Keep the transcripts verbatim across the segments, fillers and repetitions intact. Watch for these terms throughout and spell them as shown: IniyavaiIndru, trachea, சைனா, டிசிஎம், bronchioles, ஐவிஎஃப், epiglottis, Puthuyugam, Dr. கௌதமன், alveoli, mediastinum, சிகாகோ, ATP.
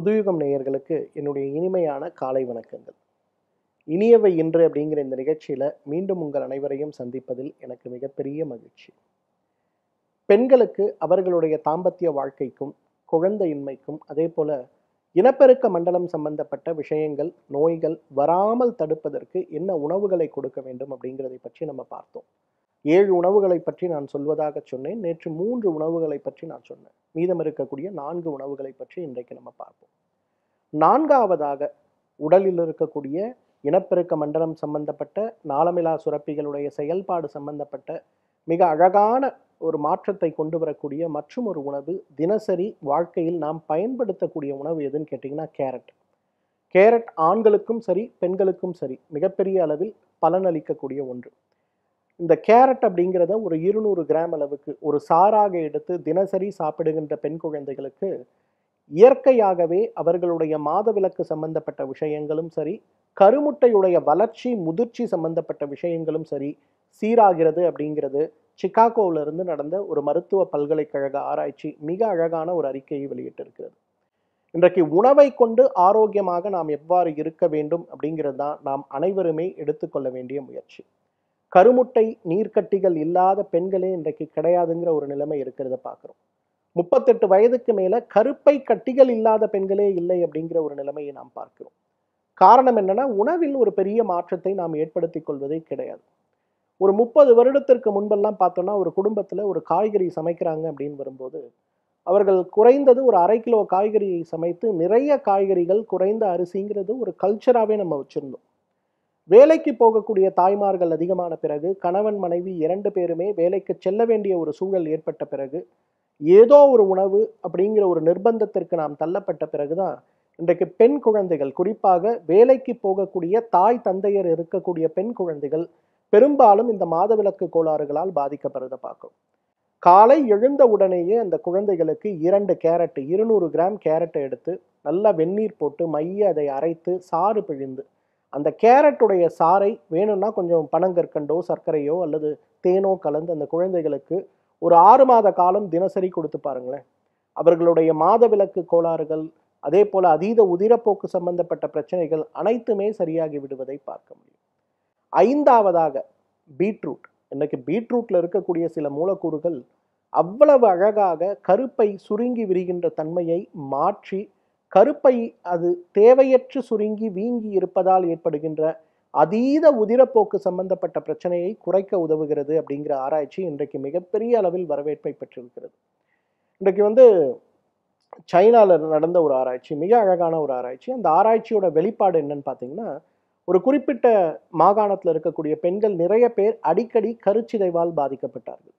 புதுயுகம் நேயர்களுக்கு என்னுடைய இனிமையான காலை வணக்கங்கள். இனியவை இன்று அப்படிங்கிற இந்த நிகழ்ச்சியில் மீண்டும் உங்கள் அனைவரையும் சந்திப்பதில் எனக்கு மிகப்பெரிய மகிழ்ச்சி. பெண்களுக்கு அவர்களுடைய தாம்பத்திய வாழ்க்கைக்கும் குழந்தையின்மைக்கும் அதே போல இனப்பெருக்க மண்டலம் சம்பந்தப்பட்ட விஷயங்கள், நோய்கள் வராமல் தடுப்பதற்கு என்ன உணவுகளை கொடுக்க வேண்டும் அப்படிங்கிறதை பற்றி நம்ம பார்த்தோம். ஏழு உணவுகளை பற்றி நான் சொல்வதாக சொன்னேன். நேற்று மூன்று உணவுகளை பற்றி நான் சொன்னேன். மீதம் இருக்கக்கூடிய நான்கு உணவுகளை பற்றி இன்றைக்கு நம்ம பார்ப்போம். நான்காவதாக உடலில் இருக்கக்கூடிய இனப்பெருக்க மண்டலம் சம்பந்தப்பட்ட நாளமிலா சுரப்பிகளுடைய செயல்பாடு சம்பந்தப்பட்ட மிக அழகான ஒரு மாற்றத்தை கொண்டு வரக்கூடிய மற்றும் ஒரு உணவு, தினசரி வாழ்க்கையில் நாம் பயன்படுத்தக்கூடிய உணவு எதுன்னு கேட்டிங்கன்னா கேரட். கேரட் ஆண்களுக்கும் சரி பெண்களுக்கும் சரி மிகப்பெரிய அளவில் பலனளிக்கக்கூடிய ஒன்று. இந்த கேரட் அப்படிங்கிறத ஒரு இருநூறு கிராம் அளவுக்கு ஒரு சாராக எடுத்து தினசரி சாப்பிடுகின்ற பெண் குழந்தைகளுக்கு இயற்கையாகவே அவர்களுடைய மாதவிலக்கு சம்பந்தப்பட்ட விஷயங்களும் சரி, கருமுட்டையுடைய வளர்ச்சி முதிர்ச்சி சம்பந்தப்பட்ட விஷயங்களும் சரி சீராகிறது அப்படிங்கிறது சிகாகோவிலிருந்து நடந்த ஒரு மருத்துவ பல்கலைக்கழக ஆராய்ச்சி மிக அழகான ஒரு அறிக்கையை வெளியிட்டிருக்கிறது. இன்றைக்கு உணவை கொண்டு ஆரோக்கியமாக நாம் எவ்வாறு இருக்க வேண்டும் அப்படிங்கிறது தான் நாம் அனைவருமே எடுத்துக்கொள்ள வேண்டிய முயற்சி. கருமுட்டை நீர்க்கட்டிகள் இல்லாத பெண்களே இன்றைக்கு கிடையாதுங்கிற ஒரு நிலைமை இருக்கிறத பார்க்குறோம். முப்பத்தெட்டு வயதுக்கு மேலே கருப்பை கட்டிகள் இல்லாத பெண்களே இல்லை அப்படிங்கிற ஒரு நிலைமையை நாம் பார்க்கிறோம். காரணம் என்னன்னா, உணவில் ஒரு பெரிய மாற்றத்தை நாம் ஏற்படுத்தி கொள்வதே கிடையாது. ஒரு முப்பது வருடத்திற்கு முன்பெல்லாம் பார்த்தோன்னா, ஒரு குடும்பத்தில் ஒரு காய்கறி சமைக்கிறாங்க அப்படின்னு வரும்போது அவர்கள் குறைந்தது ஒரு அரை கிலோ காய்கறியை சமைத்து நிறைய காய்கறிகள் குறைந்த அரிசிங்கிறது ஒரு கல்ச்சராகவே நம்ம வச்சுருந்தோம். வேலைக்கு போகக்கூடிய தாய்மார்கள் அதிகமான பிறகு, கணவன் மனைவி இரண்டு பேருமே வேலைக்கு செல்ல வேண்டிய ஒரு சூழல் ஏற்பட்ட பிறகு, ஏதோ ஒரு உணவு அப்படிங்கிற ஒரு நிர்பந்தத்திற்கு நாம் தள்ளப்பட்ட பிறகுதான் இன்றைக்கு பெண் குழந்தைகள், குறிப்பாக வேலைக்கு போகக்கூடிய தாய் தந்தையர் இருக்கக்கூடிய பெண் குழந்தைகள் பெரும்பாலும் இந்த மாதவிலக்கு கோளாறுகளால் பாதிக்கப்படுறதை பார்க்கும். காலை எழுந்த உடனேயே அந்த குழந்தைகளுக்கு இரண்டு கேரட், இருநூறு கிராம் கேரட்டை எடுத்து நல்லா வெந்நீர் போட்டு மைய அதை அரைத்து சாறு பிழிந்து அந்த கேரட்டுடைய சாறை வேணும்னா கொஞ்சம் பனங்கற்கண்டோ சர்க்கரையோ அல்லது தேனோ கலந்து அந்த குழந்தைகளுக்கு ஒரு ஆறு மாத காலம் தினசரி கொடுத்து பாருங்களேன். அவர்களுடைய மாதவிலக்கு கோளாறுகள் அதே போல் அதீத உதிரப்போக்கு சம்பந்தப்பட்ட பிரச்சனைகள் அனைத்துமே சரியாகி விடுவதை பார்க்க முடியும். ஐந்தாவதாக பீட்ரூட். இன்னைக்கு பீட்ரூட்டில் இருக்கக்கூடிய சில மூலக்கூறுகள் அவ்வளவு அழகாக கருப்பை சுருங்கி விரிகின்ற தன்மையை மாற்றி, கருப்பை அது தேவையற்று சுருங்கி வீங்கி இருப்பதால் ஏற்படுகின்ற அதீத உதிரப்போக்கு சம்பந்தப்பட்ட பிரச்சனையை குறைக்க உதவுகிறது அப்படிங்கிற ஆராய்ச்சி இன்றைக்கு மிகப்பெரிய அளவில் வரவேற்பை பெற்றிருக்கிறது. இன்றைக்கு வந்து சைனாவில் நடந்த ஒரு ஆராய்ச்சி, மிக அழகான ஒரு ஆராய்ச்சி. அந்த ஆராய்ச்சியோட வெளிப்பாடு என்னன்னு பார்த்தீங்கன்னா, ஒரு குறிப்பிட்ட மாகாணத்தில் இருக்கக்கூடிய பெண்கள் நிறைய பேர் அடிக்கடி கருச்சிதைவால் பாதிக்கப்பட்டார்கள்.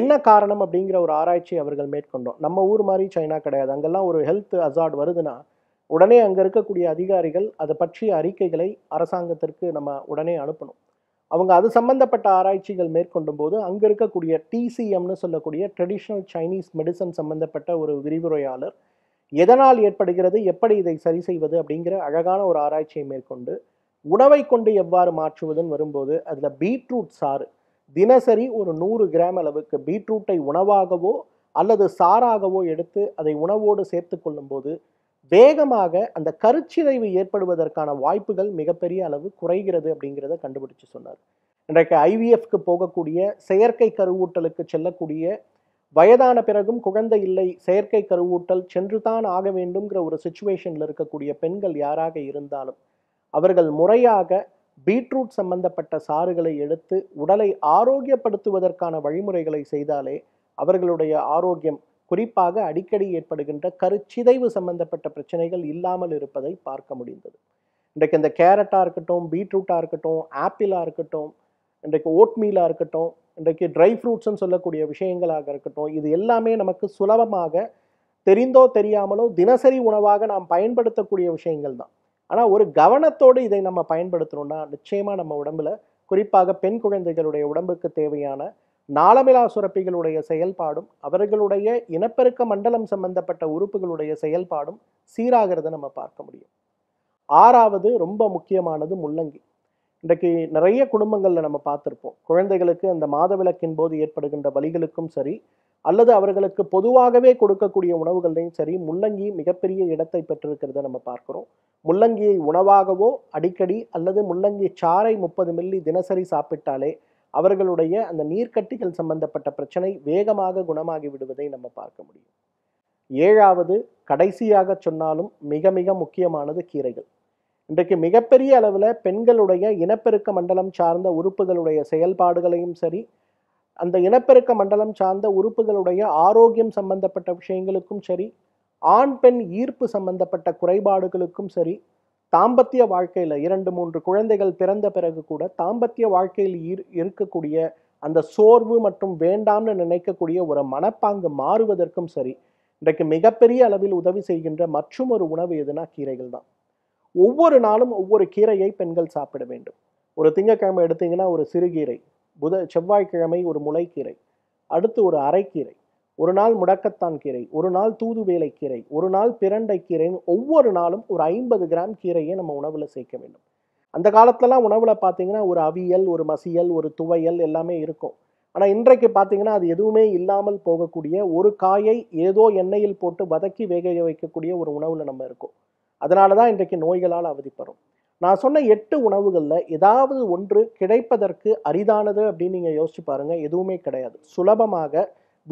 என்ன காரணம் அப்படிங்கிற ஒரு ஆராய்ச்சி அவர்கள் மேற்கொண்டோம். நம்ம ஊர் மாதிரி சைனா கிடையாது. அங்கெல்லாம் ஒரு ஹெல்த் அசார்ட் வருதுன்னா உடனே அங்கே இருக்கக்கூடிய அதிகாரிகள் அதை பற்றிய அறிக்கைகளை அரசாங்கத்திற்கு நம்ம உடனே அனுப்பணும். அவங்க அது சம்பந்தப்பட்ட ஆராய்ச்சிகள் மேற்கொண்டும் போது அங்கே இருக்கக்கூடிய டிசிஎம்னு சொல்லக்கூடிய ட்ரெடிஷ்னல் சைனீஸ் மெடிசன் சம்பந்தப்பட்ட ஒரு விரிவுரையாளர் எதனால் ஏற்படுகிறது, எப்படி இதை சரி செய்வது அப்படிங்கிற அழகான ஒரு ஆராய்ச்சியை மேற்கொண்டு உணவை கொண்டு எவ்வாறு மாற்றுவதுன்னு வரும்போது அதில் பீட்ரூட் சாறு தினசரி ஒரு நூறு கிராம் அளவுக்கு பீட்ரூட்டை உணவாகவோ அல்லது சாராகவோ எடுத்து அதை உணவோடு சேர்த்து கொள்ளும்போது வேகமாக அந்த கருச்சிதைவு ஏற்படுவதற்கான வாய்ப்புகள் மிகப்பெரிய அளவு குறைகிறது அப்படிங்கிறத கண்டுபிடிச்சு சொன்னார். இன்றைக்கு ஐவிஎஃப்க்கு போகக்கூடிய, செயற்கை கருவூட்டலுக்கு செல்லக்கூடிய, வயதான பிறகும் குழந்தை இல்லை, செயற்கை கருவூட்டல் சென்று தான் ஆக வேண்டும்ங்கிற ஒரு சுச்சுவேஷனில் இருக்கக்கூடிய பெண்கள் யாராக இருந்தாலும் அவர்கள் முறையாக பீட்ரூட் சம்பந்தப்பட்ட சாறுகளை எடுத்து உடலை ஆரோக்கியப்படுத்துவதற்கான வழிமுறைகளை செய்தாலே அவர்களுடைய ஆரோக்கியம், குறிப்பாக அடிக்கடி ஏற்படுகின்ற கருச்சிதைவு சம்பந்தப்பட்ட பிரச்சனைகள் இல்லாமல் இருப்பதை பார்க்க முடிந்தது. இன்றைக்கு இந்த கேரட்டாக இருக்கட்டும், பீட்ரூட்டாக இருக்கட்டும், ஆப்பிளாக இருக்கட்டும், இன்றைக்கு ஓட்மீலாக இருக்கட்டும், இன்றைக்கு ட்ரை ஃப்ரூட்ஸ்ன்னு சொல்லக்கூடிய விஷயங்களாக இருக்கட்டும், இது எல்லாமே நமக்கு சுலபமாக தெரிந்தோ தெரியாமலோ தினசரி உணவாக நாம் பயன்படுத்தக்கூடிய விஷயங்கள் தான். ஆனால் ஒரு கவனத்தோடு இதை நம்ம பயன்படுத்தணும்னா நிச்சயமாக நம்ம உடம்புல, குறிப்பாக பெண் குழந்தைகளுடைய உடம்புக்கு தேவையான நாளமிலா சுரப்பிகளுடைய செயல்பாடும் அவர்களுடைய இனப்பெருக்க மண்டலம் சம்பந்தப்பட்ட உறுப்புகளுடைய செயல்பாடும் சீராகிறத நம்ம பார்க்க முடியும். ஆறாவது ரொம்ப முக்கியமானது முள்ளங்கி. இன்றைக்கு நிறைய குடும்பங்களில் நம்ம பார்த்துருப்போம். குழந்தைகளுக்கு அந்த மாதவிலக்கின் போது ஏற்படுகின்ற வலிகளுக்கும் சரி, அல்லது அவர்களுக்கு பொதுவாகவே கொடுக்கக்கூடிய உணவுகளையும் சரி, முள்ளங்கி மிகப்பெரிய இடத்தை பெற்றிருக்கிறத நம்ம பார்க்குறோம். முள்ளங்கியை உணவாகவோ அடிக்கடி அல்லது முள்ளங்கி சாறை முப்பது மில்லி தினசரி சாப்பிட்டாலே அவர்களுடைய அந்த நீர்க்கட்டிகள் சம்பந்தப்பட்ட பிரச்சனை வேகமாக குணமாகி விடுவதை நம்ம பார்க்க முடியும். ஏழாவது, கடைசியாக சொன்னாலும் மிக மிக முக்கியமானது, கீரைகள். இன்றைக்கு மிகப்பெரிய அளவில் பெண்களுடைய இனப்பெருக்க மண்டலம் சார்ந்த உறுப்புகளுடைய செயல்பாடுகளையும் சரி, அந்த இனப்பெருக்க மண்டலம் சார்ந்த உறுப்புகளுடைய ஆரோக்கியம் சம்பந்தப்பட்ட விஷயங்களுக்கும் சரி, ஆண் பெண் ஈர்ப்பு சம்பந்தப்பட்ட குறைபாடுகளுக்கும் சரி, தாம்பத்திய வாழ்க்கையில் இரண்டு மூன்று குழந்தைகள் பிறந்த பிறகு கூட தாம்பத்திய வாழ்க்கையில் ஈர் இருக்கக்கூடிய அந்த சோர்வு மற்றும் வேண்டாம்னு நினைக்கக்கூடிய ஒரு மனப்பாங்கு மாறுவதற்கும் சரி, இன்றைக்கு மிகப்பெரிய அளவில் உதவி செய்கின்ற மற்றும் ஒரு உணவு எதுனா கீரைகள் தான். ஒவ்வொரு நாளும் ஒவ்வொரு கீரையை பெண்கள் சாப்பிட வேண்டும். ஒரு திங்கக்கிழமை எடுத்திங்கன்னா ஒரு சிறுகீரை, புத செவ்வாய்க்கிழமை ஒரு முளைக்கீரை, அடுத்து ஒரு அரைக்கீரை, ஒரு நாள் முடக்கத்தான் கீரை, ஒரு நாள் தூதுவேலை கீரை, ஒரு நாள் பிரண்டை கீரைன்னு ஒவ்வொரு நாளும் ஒரு ஐம்பது கிராம் கீரையை நம்ம உணவில் சேர்க்க வேண்டும். அந்த காலத்துலலாம் உணவில் பார்த்தீங்கன்னா ஒரு அவியல், ஒரு மசியல், ஒரு துவையல் எல்லாமே இருக்கும். ஆனால் இன்றைக்கு பார்த்தீங்கன்னா அது எதுவுமே இல்லாமல் போகக்கூடிய ஒரு காயை ஏதோ எண்ணெயில் போட்டு வதக்கி வேக வைக்கக்கூடிய ஒரு உணவில் நம்ம இருக்கோம். அதனால தான் இன்றைக்கு நோய்களால் அவதிப்படும். நான் சொன்ன எட்டு உணவுகளில் ஏதாவது ஒன்று கிடைப்பதற்கு அரிதானது அப்படின்னு நீங்கள் யோசிச்சு பாருங்கள், எதுவுமே கிடையாது. சுலபமாக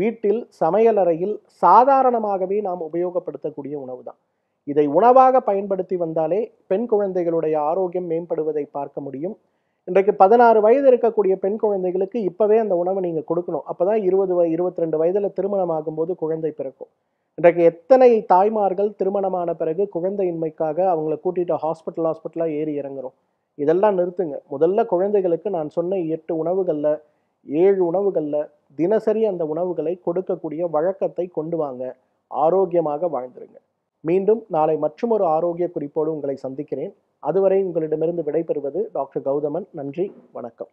வீட்டில் சமையலறையில் சாதாரணமாகவே நாம் உபயோகப்படுத்தக்கூடிய உணவு தான். இதை உணவாக பயன்படுத்தி வந்தாலே பெண் குழந்தைகளுடைய ஆரோக்கியம் மேம்படுவதை பார்க்க முடியும். இன்றைக்கு பதினாறு வயது இருக்கக்கூடிய பெண் குழந்தைகளுக்கு இப்போவே அந்த உணவை நீங்கள் கொடுக்கணும். அப்போ தான் இருபது வ இருபத்தி ரெண்டு வயதில் திருமணமாகும்போது குழந்தை பிறக்கும். இன்றைக்கு எத்தனை தாய்மார்கள் திருமணமான பிறகு குழந்தையின்மைக்காக அவங்களை கூட்டிகிட்டு ஹாஸ்பிட்டல் ஹாஸ்பிட்டலாக ஏறி இறங்குறோம். இதெல்லாம் நிறுத்துங்க. முதல்ல குழந்தைகளுக்கு நான் சொன்ன எட்டு உணவுகளில் ஏழு உணவுகளில் தினசரி அந்த உணவுகளை கொடுக்கக்கூடிய வழக்கத்தை கொண்டு வாங்க. ஆரோக்கியமாக வாழ்ந்துருங்க. மீண்டும் நாளை மற்றும் ஒரு ஆரோக்கிய குறிப்போடு உங்களை சந்திக்கிறேன். அதுவரை உங்களிடமிருந்து விடைபெறுவது டாக்டர் கௌதமன். நன்றி, வணக்கம்.